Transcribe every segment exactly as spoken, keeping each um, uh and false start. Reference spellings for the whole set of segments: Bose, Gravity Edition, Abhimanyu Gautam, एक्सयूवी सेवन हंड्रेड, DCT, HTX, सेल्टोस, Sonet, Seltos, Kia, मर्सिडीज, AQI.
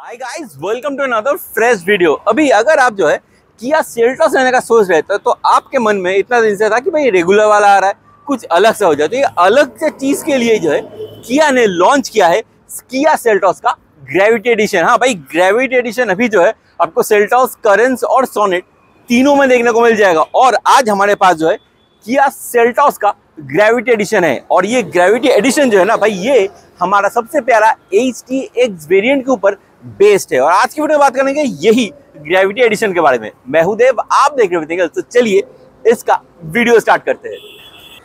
Hi guys, welcome to another fresh video. अभी अगर आप जो है किया सेल्टोस लेने का सोच रहे थे तो आपके मन में इतना दिन से था कि भाई रेगुलर वाला आ रहा है, कुछ अलग सा हो जाए। तो ये अलग से चीज के लिए जो है किया ने लॉन्च किया है किया सेल्टोस का ग्रेविटी एडिशन। हाँ भाई, ग्रेविटी एडिशन अभी जो है आपको सेल्टोस, करेंस और सोनेट तीनों में देखने को मिल जाएगा। और आज हमारे पास जो है किया सेल्टोस का ग्रेविटी एडिशन है। और ये ग्रेविटी एडिशन जो है ना भाई, ये हमारा सबसे प्यारा एच टी एक्स वेरिएंट के ऊपर बेस्ड है। और आज की वीडियो में बात करेंगे यही ग्रेविटी एडिशन के बारे में। मैं हूं देव, आप देख रहे हो। तो चलिए इसका वीडियो स्टार्ट करते हैं।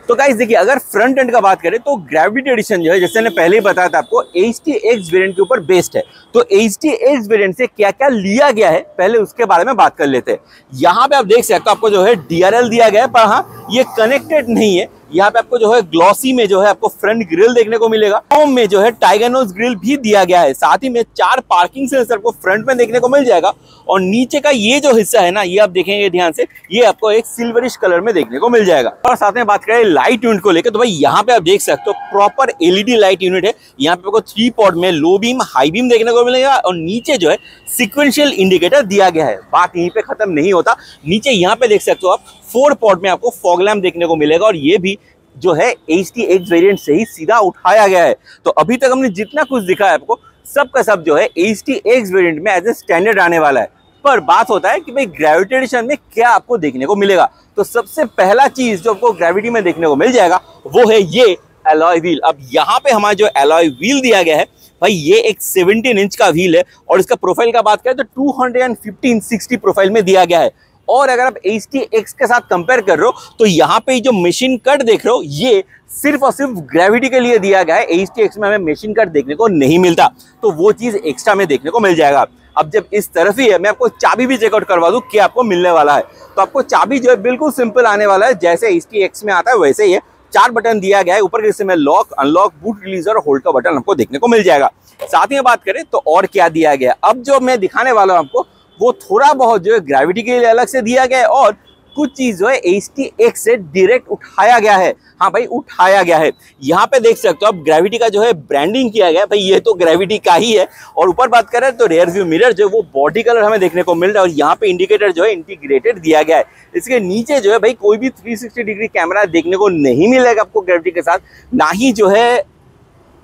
तो गाइस देखिए, अगर फ्रंट एंड का बात करें तो ग्रेविटी एडिशन जो है, जैसे मैंने पहले ही बताया था आपको, एच टी एक्स वेरिएंट के ऊपर बेस्ड है। तो एच टी एक्स वेरिएंट से क्या क्या लिया गया है पहले उसके बारे में बात कर लेते हैं। यहाँ पे आप देख सकते हो, तो आपको जो है डी आर एल दिया गया है, पर हाँ ये कनेक्टेड नहीं है। यहाँ पे आपको जो है ग्लॉसी में जो है आपको फ्रंट ग्रिल देखने को मिलेगा। होम में जो है टाइगेनोस ग्रिल भी दिया गया है। साथ ही में चार पार्किंग सेंसर आपको फ्रंट में देखने को मिल जाएगा। और नीचे का ये जो हिस्सा है ना, ये आप देखेंगे ध्यान से, ये आपको एक सिल्वरिश कलर में देखने को मिल जाएगा। और साथ में बात करें लाइट यूनिट को लेकर, तो भाई यहाँ पे आप देख सकते हो proper L E D light unit है। यहाँ पे आपको थ्री पॉड में लो बीम, हाई बीम देखने को मिलेगा। और नीचे जो है सिक्वेंशियल इंडिकेटर दिया गया है। बात यहीं पे खत्म नहीं होता, नीचे यहाँ पे देख सकते हो आप फोर पॉड में आपको फॉग लैम्प देखने को मिलेगा। और ये भी जो है एच टी एक्स वेरिएंट से ही सीधा उठाया गया है। तो अभी तक हमने जितना कुछ दिखाया आपको, सब का सब जो है एच टी एक्स वेरिएंट में एज ए स्टैंडर्ड आने वाला है। पर बात होता है कि भाई ग्रेविटी एडिशन में क्या आपको देखने को मिलेगा। तो सबसे पहला चीज जो आपको ग्रेविटी में देखने को मिल जाएगा वो है ये एलॉय व्हील। अब यहाँ पे हमारा जो एलॉय व्हील दिया गया है भाई, ये एक सत्रह इंच का व्हील है। और इसका प्रोफाइल का बात करें तो two hundred and fifteen sixty profile में दिया गया है। और अगर आप एच टी एक्स के साथ कंपेयर कर रहे हो तो यहाँ पे जो मशीन कट देख रहे हो, ये सिर्फ और सिर्फ ग्रेविटी के लिए दिया गया है। एच टी एक्स में हमें मशीन कट देखने को नहीं मिलता, तो वो चीज एक्स्ट्रा में देखने को मिल जाएगा। अब जब इस तरफ ही है, मैं आपको चाबी भी चेकआउट करवा दूं कि आपको मिलने वाला है। तो आपको चाबी जो है बिल्कुल सिंपल आने वाला है, जैसे एच टी एक्स में आता है वैसे ही है। चार बटन दिया गया है, ऊपर के हिस्से में लॉक, अनलॉक, बूट रिलीज और होल्ड का बटन हमको देखने को मिल जाएगा। साथ ही में बात करें तो और क्या दिया गया, अब जो मैं दिखाने वाला हूँ आपको, वो थोड़ा बहुत जो है ग्रेविटी के लिए अलग से दिया गया है। और कुछ चीज जो है एच टी एक्स से डायरेक्ट उठाया गया है। हाँ भाई, उठाया गया है। यहाँ पे देख सकते हो आप, ग्रेविटी का जो है ब्रांडिंग किया गया है। भाई ये तो ग्रेविटी का ही है। और ऊपर बात करें तो रेयर व्यू मिरर जो है वो बॉडी कलर हमें देखने को मिल रहा है। और यहाँ पे इंडिकेटर जो है इंटीग्रेटेड दिया गया है। इसके नीचे जो है भाई कोई भी थ्री सिक्सटी डिग्री कैमरा देखने को नहीं मिलेगा आपको ग्रेविटी के साथ। ना ही जो है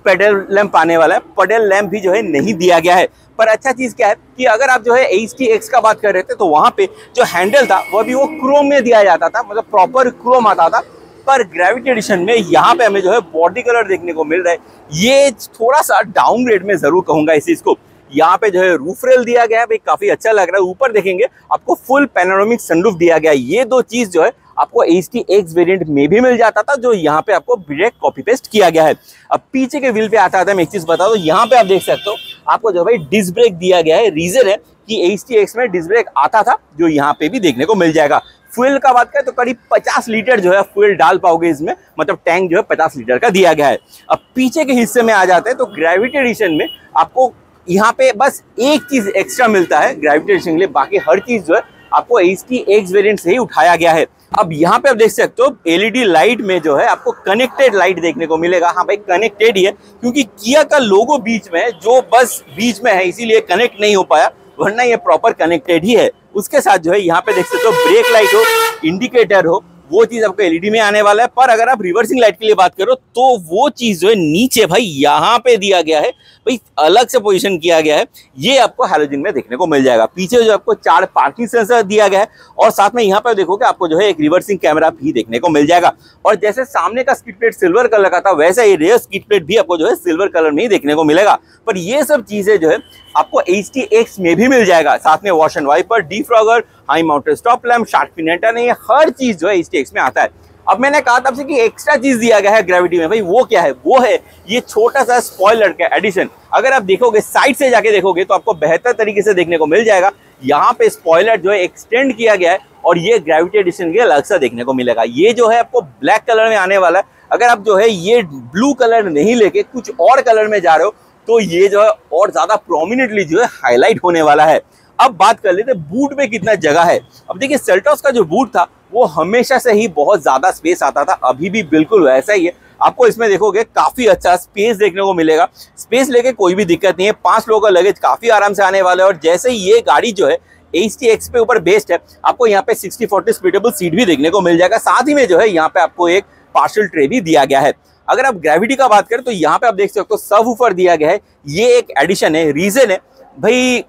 पेडल लैंप आने वाला है, पेडल लैंप भी जो है नहीं दिया गया है। पर अच्छा चीज़ क्या है कि अगर आप जो है एच टी एक्स का बात कर रहे थे तो वहाँ पे जो हैंडल था वह भी वो क्रोम में दिया जाता था, मतलब प्रॉपर क्रोम आता था। पर ग्रेविटी एडिशन में यहाँ पे हमें जो है बॉडी कलर देखने को मिल रहा है। ये थोड़ा सा डाउनग्रेड में ज़रूर कहूँगा इस चीज़ को। यहाँ पे जो है रूफ रेल दिया गया है, भाई काफ़ी अच्छा लग रहा है। ऊपर देखेंगे आपको फुल पैनोरामिक सनरूफ दिया गया है। ये दो चीज़ जो है आपको एच टी एक्स वेरिएंट में भी मिल जाता था, जो यहाँ पे आपको डायरेक्ट कॉपी पेस्ट किया गया है। अब पीछे के व्हील पे आता था, मैं एक चीज बता दूं, यहाँ पे आप देख सकते हो आपको जो भाई डिस्क ब्रेक दिया गया है। रीजन है कि एच टी एक्स में डिस्क ब्रेक आता था, जो यहाँ पे भी देखने को मिल जाएगा। फ्यूल का बात करें तो करीब पचास लीटर जो है फ्यूल डाल पाओगे इसमें, मतलब टैंक जो है पचास लीटर का दिया गया है। अब पीछे के हिस्से में आ जाते हैं तो ग्रेविटी एडिशन में आपको यहाँ पे बस एक चीज एक्स्ट्रा मिलता है ग्रेविटी एडिशन के लिए, बाकी हर चीज जो है आपको एच टी एक्स वेरिएंट से ही उठाया गया है। अब यहाँ पे आप देख सकते हो एल ई डी लाइट में जो है आपको कनेक्टेड लाइट देखने को मिलेगा। हाँ भाई, कनेक्टेड ही है, क्योंकि किया का लोगो बीच में है, जो बस बीच में है, इसीलिए कनेक्ट नहीं हो पाया, वरना ये प्रॉपर कनेक्टेड ही है। उसके साथ जो है यहाँ पे देख सकते हो ब्रेक लाइट हो, इंडिकेटर हो, वो चीज आपको एल ई डी में आने वाला है। पर अगर आप रिवर्सिंग लाइट के लिए बात करो तो वो चीज जो है नीचे भाई यहाँ पे दिया गया है, भाई अलग से पोजीशन किया गया है। ये आपको हैलोजन में देखने को मिल जाएगा। पीछे जो आपको चार पार्किंग सेंसर दिया गया है। और साथ में यहाँ पे देखोगे आपको जो है एक रिवर्सिंग कैमरा भी देखने को मिल जाएगा। और जैसे सामने का स्किड प्लेट सिल्वर कलर का था, वैसा ही रेयर स्किड प्लेट भी आपको जो है सिल्वर कलर में ही देखने को मिलेगा। पर ये सब चीजें जो है आपको एच टी एक्स में भी मिल जाएगा। साथ में wash and wiper, defogger, high mounted stop lamp, shark fin antenna, हर चीज जो है एच टी एक्स में आता है। अब मैंने कहा था आपसे कि एक्स्ट्रा चीज दिया गया है ग्रेविटी में, भाई वो क्या है, वो है ये छोटा सा स्पॉइलर का एडिशन। अगर आप देखोगे साइड से जाके देखोगे तो आपको बेहतर तरीके से देखने को मिल जाएगा। यहाँ पे स्पॉइलर जो है एक्सटेंड किया गया है और ये ग्रेविटी एडिशन के अलग सा देखने को मिलेगा। ये जो है आपको ब्लैक कलर में आने वाला है। अगर आप जो है ये ब्लू कलर नहीं लेके कुछ और कलर में जा रहे हो तो ये जो है और ज्यादा प्रोमिनेंटली जो है हाईलाइट होने वाला है। अब बात कर लेते हैं बूट में कितना जगह है। अब देखिए सेल्टोस का जो बूट था वो हमेशा से ही बहुत ज़्यादा स्पेस आता था, अभी भी बिल्कुल वैसा ही है। आपको इसमें देखोगे काफी अच्छा स्पेस देखने को मिलेगा। स्पेस लेके कोई भी दिक्कत नहीं है, पांच लोगों का लगेज काफी आराम से आने वाला है। और जैसे ही ये गाड़ी जो है एच टी एक्स पे ऊपर बेस्ड है, आपको यहाँ पे सिक्सटी फोर्टी स्प्लिटेबल सीट भी देखने को मिल जाएगा। साथ ही में जो है यहाँ पे आपको एक पार्सल ट्रे भी दिया गया है। अगर आप ग्रेविटी का बात करें तो यहाँ पे आप देख सकते हो सबवूफर दिया गया है। ये एक एडिशन है, रीजन है भाई,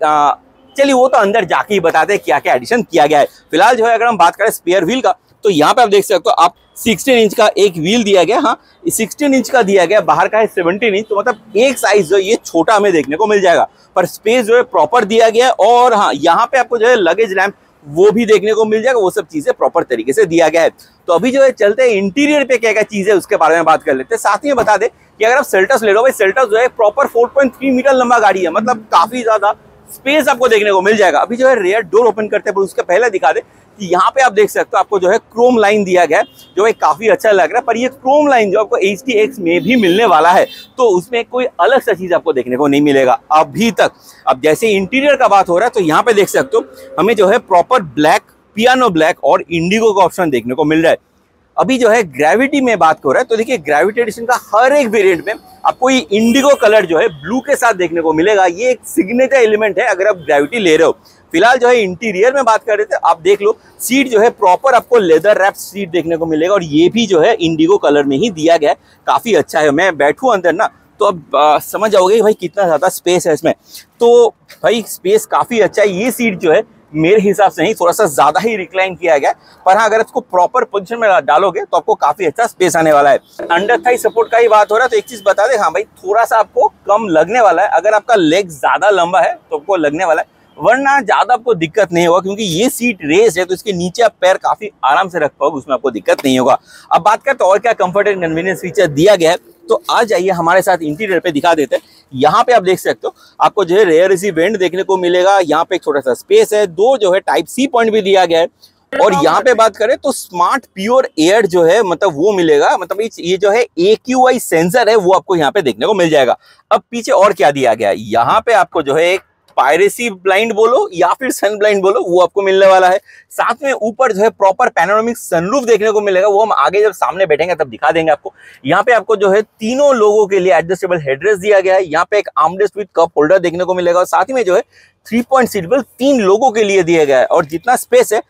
चलिए वो तो अंदर जाके ही बताते हैं क्या क्या एडिशन किया गया है। फिलहाल जो है अगर हम बात करें स्पेयर व्हील का तो यहाँ पे आप देख सकते हो आप सिक्सटीन इंच का एक व्हील दिया गया। हाँ, सिक्सटीन इंच का दिया गया, बाहर का है सेवनटीन इंच, तो मतलब एक साइज जो है ये छोटा हमें देखने को मिल जाएगा, पर स्पेस जो है प्रॉपर दिया गया है। और हाँ, यहाँ पे आपको जो है लगेज रैम्प वो भी देखने को मिल जाएगा, वो सब चीजें प्रॉपर तरीके से दिया गया है। तो अभी जो है चलते हैं इंटीरियर पे क्या क्या चीज है उसके बारे में बात कर लेते हैं। साथ ही बता दें कि अगर आप सेल्टस ले लो भाई, सेल्टस जो है proper four point three metre लंबा गाड़ी है, मतलब काफी ज्यादा स्पेस आपको देखने को मिल जाएगा। अभी जो है रेयर डोर ओपन करते हैं, पर उसके पहले दिखा दे कि यहाँ पे आप देख सकते हो आपको जो है क्रोम लाइन दिया गया है, जो है काफी अच्छा लग रहा है। पर ये क्रोम लाइन जो आपको एच टी एक्स में भी मिलने वाला है, तो उसमें कोई अलग सा चीज आपको देखने को नहीं मिलेगा अभी तक। अब जैसे इंटीरियर का बात हो रहा है तो यहाँ पे देख सकते हो हमें जो है प्रॉपर ब्लैक, पियानो ब्लैक और इंडिगो का ऑप्शन देखने को मिल रहा है। अभी जो है ग्रेविटी में बात हो रहा है तो देखिए ग्रेविटी एडिशन का हर एक वेरिएंट में आपको ये इंडिगो कलर जो है ब्लू के साथ देखने को मिलेगा। ये एक सिग्नेचर एलिमेंट है अगर आप ग्रेविटी ले रहे हो। फिलहाल जो है इंटीरियर में बात कर रहे थे, आप देख लो सीट जो है प्रॉपर आपको लेदर रैप सीट देखने को मिलेगा, और ये भी जो है इंडिगो कलर में ही दिया गया है, काफी अच्छा है। मैं बैठूँ अंदर ना तो अब आ, समझ आओगे कि भाई कितना ज्यादा स्पेस है इसमें। तो भाई स्पेस काफी अच्छा है। ये सीट जो है मेरे हिसाब से नहीं, थोड़ा सा ज्यादा ही रिक्लाइन किया गया, पर हाँ अगर इसको प्रॉपर पोजीशन में डालोगे तो आपको काफी अच्छा स्पेस आने वाला है। अंडर थाई सपोर्ट का ही बात हो रहा है तो एक चीज बता दे, हाँ भाई थोड़ा सा आपको कम लगने वाला है, अगर आपका लेग ज्यादा लंबा है तो आपको लगने वाला है, वरना ज्यादा आपको दिक्कत नहीं होगा, क्योंकि ये सीट रेस है तो इसके नीचे आप पैर काफी आराम से रख पाओगे, उसमें आपको दिक्कत नहीं होगा। अब बात करते और क्या कंफर्ट एंड कन्वीनियंस फीचर दिया गया है तो आ जाइए हमारे साथ इंटीरियर पे, दिखा देते हैं। यहाँ पे आप देख सकते हो आपको जो है रेयर एसी वेंट देखने को मिलेगा, यहाँ पे एक छोटा सा स्पेस है, दो जो है टाइप सी पॉइंट भी दिया गया है। और यहाँ पे बात करें तो स्मार्ट प्योर एयर जो है मतलब वो मिलेगा, मतलब ये जो है ए क्यू आई सेंसर है वो आपको यहाँ पे देखने को मिल जाएगा। अब पीछे और क्या दिया गया है, यहाँ पे आपको जो है एक पायरेसी ब्लाइंड बोलो या फिर सन ब्लाइंड बोलो वो आपको मिलने वाला है। साथ में ऊपर जो है प्रॉपर पैनोरामिक सनरूफ देखने को मिलेगा, वो हम आगे जब सामने बैठेंगे तब दिखा देंगे आपको। यहाँ पे आपको जो है तीनों लोगों के लिए एडजस्टेबल हेडरेस्ट दिया गया है, यहाँ पे एक आर्मरेस्ट विद कप होल्डर देखने को मिलेगा, और साथ में जो है थ्री पॉइंट सीट बेल्ट तीन लोगों के लिए दिया गया है। और जितना स्पेस है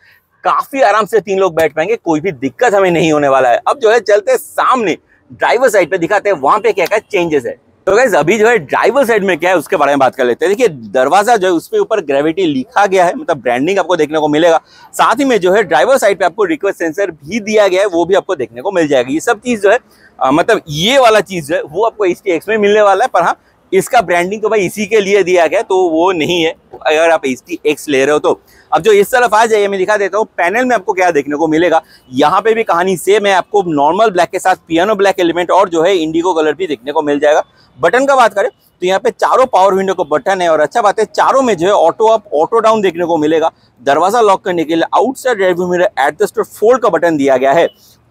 काफी आराम से तीन लोग बैठ पाएंगे, कोई भी दिक्कत हमें नहीं होने वाला है। अब जो है चलते सामने ड्राइवर साइड पे, दिखाते हैं वहां पे क्या क्या चेंजेस है। तो गाइस अभी जो है ड्राइवर साइड में क्या है उसके बारे में बात कर लेते हैं। देखिए दरवाजा जो है उसके ऊपर ग्रेविटी लिखा गया है, मतलब ब्रांडिंग आपको देखने को मिलेगा। साथ ही में जो है ड्राइवर साइड पे आपको रिक्वेस्ट सेंसर भी दिया गया है, वो भी आपको देखने को मिल जाएगा। ये सब चीज जो है आ, मतलब ये वाला चीज जो है वो आपको एच टी एक्स में मिलने वाला है, पर हाँ इसका ब्रांडिंग तो भाई इसी के लिए दिया गया तो वो नहीं है अगर आप एच टी एक्स ले रहे हो तो। अब जो इस तरफ आ जाइए मैं दिखा देता हूँ पैनल में आपको क्या देखने को मिलेगा। यहाँ पे भी कहानी सेम है, आपको नॉर्मल ब्लैक के साथ पियानो ब्लैक एलिमेंट और जो है इंडिगो कलर भी देखने को मिल जाएगा। बटन का बात करें तो यहाँ पे चारों पावर विंडो को बटन है, और अच्छा बात है चारों में जो है ऑटो अप ऑटो डाउन देखने को मिलेगा। दरवाजा लॉक करने के लिए outside rearview mirror adjuster fold का बटन दिया गया है।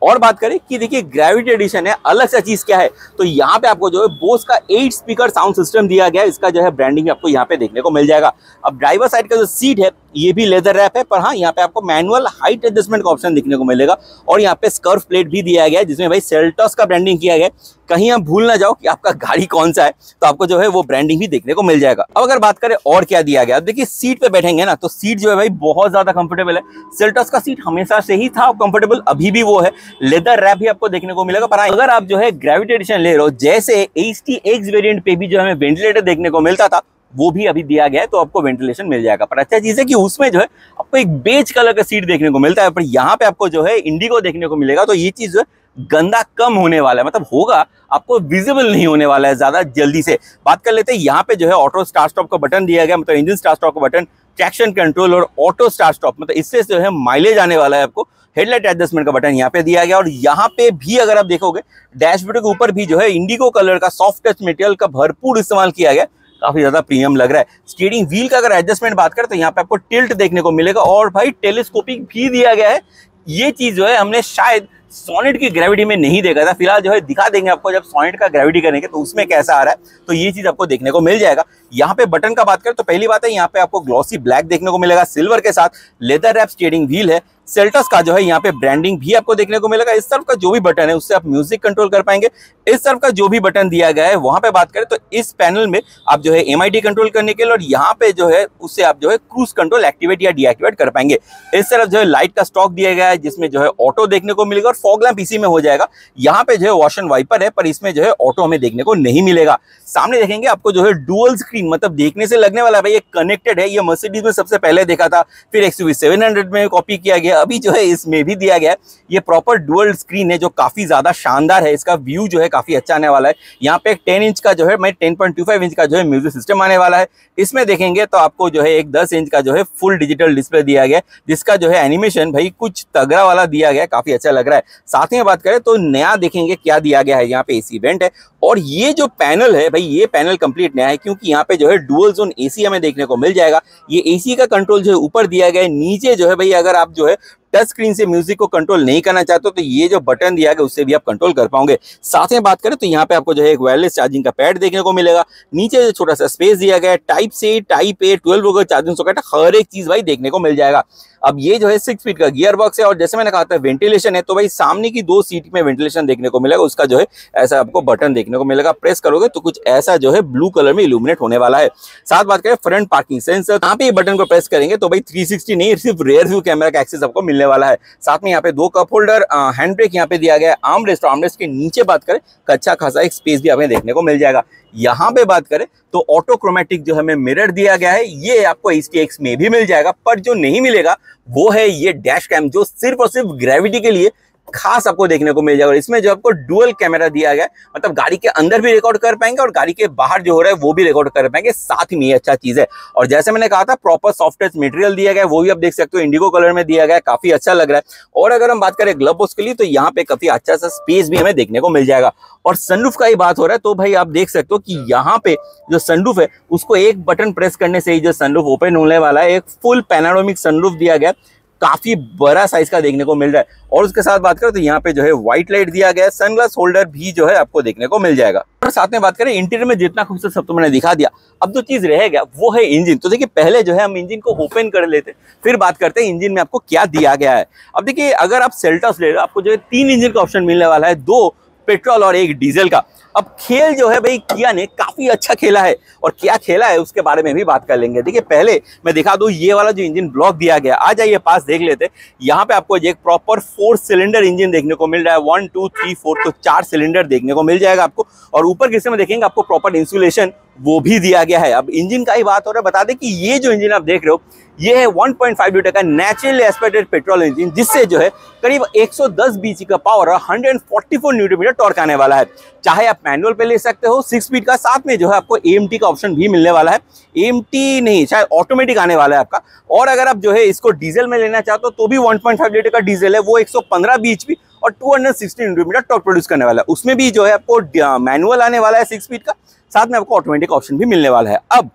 और बात करें कि देखिए ग्रेविटी एडिशन है, अलग सा चीज क्या है तो यहाँ पे आपको जो है बोस का एट स्पीकर साउंड सिस्टम दिया गया है, इसका जो है ब्रांडिंग आपको यहाँ पे देखने को मिल जाएगा। अब ड्राइवर साइड का जो सीट है ये भी लेदर रैप है, पर हाँ यहाँ पे आपको मैनुअल हाइट एडजस्टमेंट का ऑप्शन देखने को मिलेगा, और यहाँ पे स्कर्फ प्लेट भी दिया गया है जिसमें भाई सेल्टॉस का ब्रांडिंग किया गया है। कहीं आप भूल ना जाओ कि आपका गाड़ी कौन सा है तो आपको जो है वो ब्रांडिंग भी देखने को मिल जाएगा। अब अगर बात करें और क्या दिया गया, अब देखिए सीट पे बैठेंगे ना तो सीट जो है भाई बहुत ज्यादा कंफर्टेबल है। सेल्टॉस का सीट हमेशा से ही था कंफर्टेबल, अभी भी वो है। लेदर रैप भी आपको देखने को मिलेगा, पर अगर आप जो है ग्रेविटी एडिशन ले रहे हो जैसे एच टी एक्स वेरिएंट पे भी जो हमें वेंटिलेटर देखने को मिलता था वो भी अभी दिया गया है, तो आपको वेंटिलेशन मिल जाएगा। पर अच्छा चीज है कि उसमें जो है आपको एक बेज कलर का सीट देखने को मिलता है, पर यहाँ पे आपको जो है इंडिगो देखने को मिलेगा, तो ये चीज जो है गंदा कम होने वाला है, मतलब होगा आपको विजिबल नहीं होने वाला है ज्यादा जल्दी से। बात कर लेते हैं यहाँ पे जो है ऑटो स्टार्ट स्टॉप का बटन दिया गया, मतलब इंजन स्टार्ट स्टॉप का बटन, ट्रैक्शन कंट्रोल और ऑटो स्टार्ट स्टॉप, मतलब इससे जो है माइलेज आने वाला है आपको। हेडलाइट एडजस्टमेंट का बटन यहाँ पे दिया गया, और यहाँ पे भी अगर आप देखोगे डैशबोर्ड के ऊपर भी जो है इंडिगो कलर का सॉफ्ट टच मटेरियल का भरपूर इस्तेमाल किया गया, काफी ज्यादा प्रीमियम लग रहा है। स्टीयरिंग व्हील का अगर एडजस्टमेंट बात करें तो यहाँ पे आपको टिल्ट देखने को मिलेगा, और भाई टेलीस्कोपिक भी दिया गया है। ये चीज जो है हमने शायद सोनेट की ग्रेविटी में नहीं देखा था, फिलहाल जो है दिखा देंगे आपको जब सोनेट का ग्रेविटी करेंगे तो उसमें कैसा आ रहा है, तो ये चीज आपको देखने को मिल जाएगा। यहाँ पे बटन का बात करें तो पहली बात है यहाँ पे आपको ग्लॉसी ब्लैक देखने को मिलेगा सिल्वर के साथ, लेदर रैप स्टीयरिंग व्हील है। सेल्टस का जो है यहाँ पे ब्रांडिंग भी आपको देखने को मिलेगा। इस तरफ का जो भी बटन है उससे आप म्यूजिक कंट्रोल कर पाएंगे। इस तरफ का जो भी बटन दिया गया है वहां पे बात करें तो इस पैनल में आप जो है एम आई डी कंट्रोल करने के लिए और यहाँ पे जो है उससे आप जो है क्रूज कंट्रोल एक्टिवेट या डीएक्टिवेट कर पाएंगे। इस तरफ जो है लाइट का स्टॉक दिया गया है जिसमें जो है ऑटो देखने को मिलेगा और फॉग लैंप इसी में हो जाएगा। यहाँ पे जो है वॉश एंड वाइपर है पर इसमें जो है ऑटो हमें देखने को नहीं मिलेगा। सामने देखेंगे आपको जो है डुअल स्क्रीन, मतलब देखने से लगने वाला भाई ये कनेक्टेड है। ये मर्सिडीज में सबसे पहले देखा था, फिर एक्सयूवी सेवन हंड्रेड में कॉपी किया गया, अभी जो है इसमें भी दिया गया है। ये प्रॉपर डुअल स्क्रीन है जो काफी ज्यादा शानदार है। इसका व्यू जो है काफी अच्छा आने वाला है। यहाँ पे एक टेन इंच का जो है मैं ten point two five inch का जो है म्यूजिक सिस्टम आने वाला है। इसमें देखेंगे तो आपको जो है एक दस इंच का जो है फुल डिजिटल डिस्प्ले दिया गया है जिसका जो है एनिमेशन भाई कुछ तगड़ा वाला दिया गया है, काफी अच्छा लग रहा है। साथ ही बात करें तो नया देखेंगे क्या दिया गया है। यहाँ पे एसी वेंट है और ये जो पैनल है भाई ये पैनल कंप्लीट नया है क्योंकि यहाँ पे जो है डुअल जोन एसी हमें देखने को मिल जाएगा। ये एसी का कंट्रोल जो है ऊपर दिया गया है। नीचे जो है भाई अगर आप जो है टच स्क्रीन से म्यूजिक को कंट्रोल नहीं करना चाहते हो तो ये जो बटन दिया गया उससे भी आप कंट्रोल कर पाओगे। साथ में बात करें तो यहाँ पे आपको जो है एक वायरलेस चार्जिंग का पैड देखने को मिलेगा। नीचे जो छोटा सा स्पेस दिया गया है, टाइप से type A twelve volt charging socket, हर एक चीज भाई देखने को मिल जाएगा। अब ये जो है सिक्स फीट का गियर बॉक्स है और जैसे मैंने कहा था वेंटिलेशन है तो भाई सामने की दो सीट में वेंटिलेशन देखने को मिलेगा। उसका जो है ऐसा आपको बटन देखने को मिलेगा, प्रेस करोगे तो कुछ ऐसा जो है ब्लू कलर में इल्यूमिनेट होने वाला है। साथ बात करें फ्रंट पार्किंग सेंसर, यहाँ पे बटन को प्रेस करेंगे तो भाई थ्री सिक्सटी नहीं सिर्फ रेयर व्यू कैमरा का एक्सेस आपको मिलने वाला है। साथ में यहाँ पे दो कप होल्डर, हैंड ब्रेक यहाँ पे दिया गया है, आर्मरेस्ट आर्मरेस्ट के नीचे बात करें अच्छा खासा एक स्पेस भी हमें देखने को मिल जाएगा। यहाँ पे बात करें तो ऑटोक्रोमेटिक जो हमें मिरर दिया गया है ये आपको एच टी एक्स में भी मिल जाएगा, पर जो नहीं मिलेगा वो है ये डैश कैम जो सिर्फ और सिर्फ ग्रेविटी के लिए खास आपको देखने को मिल जाएगा। और इसमें जो आपको डुअल कैमरा दिया गया है मतलब गाड़ी के अंदर भी रिकॉर्ड कर पाएंगे और गाड़ी के बाहर जो हो रहा है वो भी रिकॉर्ड कर पाएंगे। साथ में ये अच्छा चीज है और जैसे मैंने कहा था प्रॉपर सॉफ्ट टच मटेरियल दिया गया है, वो भी आप देख सकते हो इंडिगो कलर में दिया गया है, काफी अच्छा लग रहा है। और अगर हम बात करें ग्लव बॉक्स के लिए तो यहाँ पे काफी अच्छा सा स्पेस भी हमें देखने को मिल जाएगा। और सनरूफ का ही बात हो रहा है तो भाई आप देख सकते हो कि यहाँ पे जो सनरूफ है उसको एक बटन प्रेस करने से ही जो सनरूफ ओपन होने वाला है। एक फुल पैनाडोमिक सनरूफ दिया गया है, काफी बड़ा साइज का देखने को मिल रहा है। और उसके साथ बात करें तो यहाँ पे जो है व्हाइट लाइट दिया गया है, सनग्लास होल्डर भी जो है आपको देखने को मिल जाएगा। और साथ में बात करें इंटीरियर में जितना खूबसूरत सब तो मैंने दिखा दिया, अब जो चीज रह गया वो है इंजन। तो देखिए पहले जो है हम इंजन को ओपन कर लेते हैं, फिर बात करते हैं इंजन में आपको क्या दिया गया है। अब देखिए अगर आप सेल्टॉस ले रहे हो आपको जो है तीन इंजन का ऑप्शन मिलने वाला है, दो पेट्रोल और एक डीजल का। अब खेल जो है भाई किया ने काफी अच्छा खेला है और क्या खेला है उसके बारे में भी बात कर लेंगे। देखिए पहले मैं दिखा दूं ये वाला जो इंजन ब्लॉक दिया गया, आ जाइए पास देख लेते। यहाँ पे आपको एक प्रॉपर फोर सिलेंडर इंजन देखने को मिल रहा है, वन टू थ्री फोर तो चार सिलेंडर देखने को मिल जाएगा आपको। और ऊपर किस्से में देखेंगे आपको प्रॉपर इंसुलेशन वो भी दिया गया है। अब इंजन का ही बात हो रहा है, बता दें कि ये जो इंजन आप देख रहे हो ये है वन पॉइंट फाइव लीटर का नेचुरली एस्पिरेटेड पेट्रोल इंजन जिससे जो है करीब एक सौ दस बी सी का पावर और एक सौ चौवालीस न्यूटन मीटर टॉर्क आने वाला है। चाहे आप मैनुअल पे ले सकते हो सिक्स स्पीड का, साथ में जो है आपको ए एम टी का ऑप्शन भी मिलने वाला है। ए एम टी नहीं शायद ऑटोमेटिक आने वाला है आपका। और अगर आप जो है इसको डीजल में लेना चाहते हो तो भी वन पॉइंट फाइव लीटर का डीजल है, वो एक सौ पंद्रह बी एच पी और दो सौ सोलह न्यूटन मीटर टॉर्क प्रोड्यूस करने वाला है। उसमें भी जो है आपको मैनुअल आने वाला है सिक्स स्पीड का, साथ में आपको ऑटोमेटिक ऑप्शन भी मिलने वाला है। अब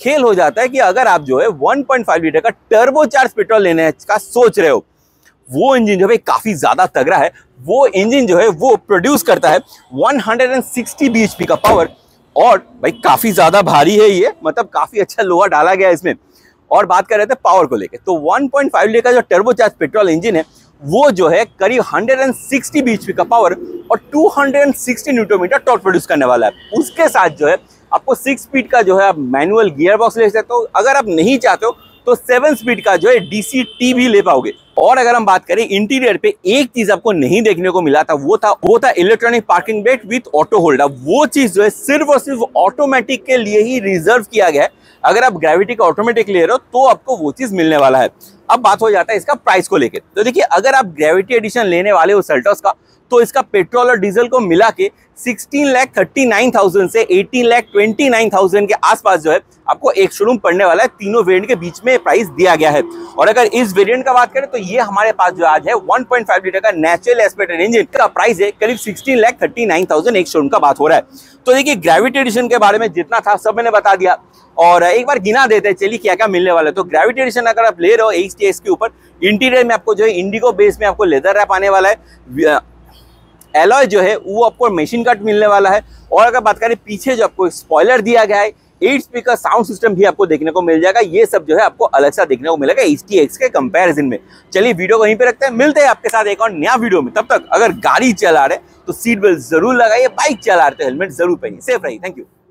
खेल हो जाता है कि अगर आप जो है वन पॉइंट फाइव लीटर का टर्बोचार्ज पेट्रोल लेने का सोच रहे हो, वो इंजन जो है काफी ज्यादा तगड़ा है। वो इंजन जो है वो प्रोड्यूस करता है एक सौ साठ बी एच पी का पावर और भाई काफी ज्यादा भारी है ये, मतलब काफी अच्छा लोहा डाला गया है इसमें। और बात कर रहे थे पावर को लेकर तो वन पॉइंट फाइव लीटर का जो टर्बोचार्ज पेट्रोल इंजन है वो जो है करीब एक सौ साठ बी एच पी का पावर और दो सौ साठ न्यूटन मीटर टॉर्क प्रोड्यूस करने वाला है। उसके साथ जो है आपको सिक्स स्पीड का जो है आप मैनुअल गियर बॉक्स ले सकते हो। अगर आप नहीं चाहते हो तो सेवन स्पीड का जो है डी सी टी भी ले पाओगे। और अगर हम बात करें इंटीरियर पे एक चीज आपको नहीं देखने को मिला था वो था वो था electronic parking brake with auto holder. वो चीज जो है सिर्फ और सिर्फ ऑटोमेटिक के लिए ही रिजर्व किया गया है। अगर आप ग्रेविटी का ऑटोमेटिक ले रहे हो तो आपको वो चीज मिलने वाला है। अब बात हो जाता है इसका प्राइस को लेकर। तो देखिए अगर आप ग्रेविटी एडिशन लेने वाले हो सेल्टॉस का तो इसका पेट्रोल और डीजल को मिला के sixteen lakh thirty nine thousand से eighteen lakh twenty nine thousand के आसपास जो है आपको एक शोरूम पड़ने वाला है। तीनों वेरिएंट के बीच में प्राइस दिया गया है। और अगर इस वेरिएंट का बात करें तो ये हमारे पास जो आज है वन पॉइंट फाइव लीटर का नेचुरल एस्पिरेटेड इंजन का प्राइस है करीब sixteen lakh thirty nine thousand एक शोरूम का बात हो रहा है। तो देखिए ग्रेविटी एडिशन के बारे में जितना था सब मैंने बता दिया और एक बार गिना देते हैं चलिए क्या क्या मिलने वाला है। तो ग्रेविटी एडिशन अगर आप ले रहे हो एच टी एक्स के ऊपर इंटीरियर में आपको जो है इंडिगो बेस में आपको लेदर रैप आने वाला है। एलॉय जो है वो आपको मशीन कट मिलने वाला है। और अगर बात करें पीछे जो आपको स्पॉइलर दिया गया है एट स्पीकर साउंड सिस्टम भी आपको देखने को मिल जाएगा। ये सब जो है आपको अलग सा देखने को मिलेगा एच टी एक्स के कंपैरिजन में। चलिए वीडियो वहीं पे रखते हैं, मिलते हैं आपके साथ एक और नया वीडियो में। तब तक अगर गाड़ी चला रहे तो सीट बेल्ट जरूर लगाइए, बाइक चला रहे तो हेलमेट जरूर पहनिए, सेफ रहिए। Thank you.